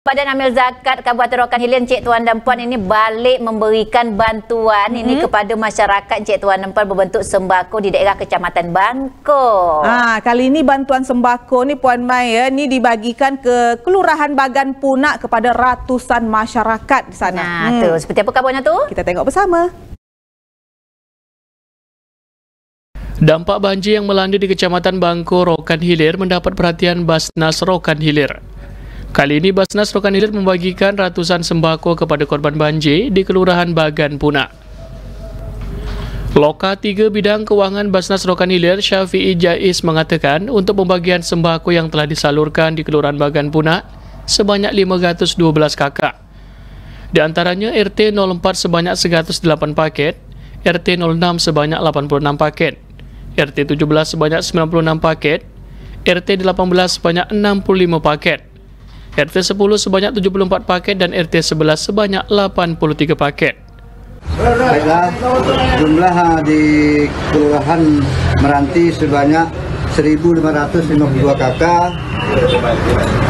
Badan Amil Zakat Kabupaten Rokan Hilir, Encik Tuan dan Puan, ini balik memberikan bantuan ini kepada masyarakat, Encik Tuan dan Puan, berbentuk sembako di daerah Kecamatan Bangko. Kali ini bantuan sembako ni, Puan Mai, ya, ni dibagikan ke Kelurahan Bagan Punak kepada ratusan masyarakat di sana. Tu, seperti apa kabarnya tu? Kita tengok bersama. Dampak banjir yang melanda di Kecamatan Bangko, Rokan Hilir mendapat perhatian BAZNAS Rokan Hilir. Kali ini BAZNAS Rokan Hilir membagikan ratusan sembako kepada korban banjir di Kelurahan Bagan Punak. Loka 3 Bidang Kewangan BAZNAS Rokan Hilir Syafi'i Jais mengatakan untuk pembagian sembako yang telah disalurkan di Kelurahan Bagan Punak sebanyak 512 kakak. Di antaranya RT 04 sebanyak 108 paket, RT 06 sebanyak 86 paket, RT 17 sebanyak 96 paket, RT 18 sebanyak 65 paket, RT 10 sebanyak 74 paket dan RT 11 sebanyak 83 paket. Jumlah di Kelurahan Meranti sebanyak 1.552 kakak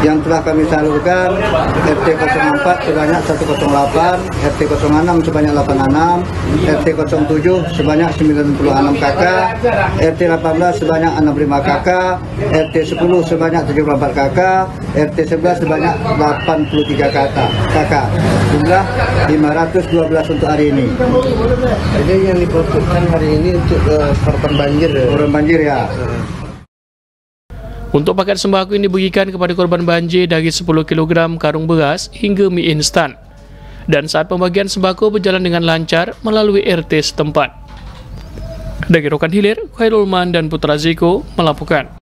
yang telah kami salurkan. RT 04 sebanyak 108, RT 06 sebanyak 86, RT 07 sebanyak 96 kakak, RT 18 sebanyak 65 kakak, RT 10 sebanyak 74 kakak, RT 11 sebanyak 83 kakak. Jumlah 512 untuk hari ini. Jadi yang dibutuhkan hari ini untuk korban banjir. Korban banjir, ya. Untuk paket sembako ini dibagikan kepada korban banjir dari 10 kg karung beras hingga mie instan. Dan saat pembagian sembako berjalan dengan lancar melalui RT setempat. Dari Rokan Hilir, Khairulman dan Putra Ziko melaporkan.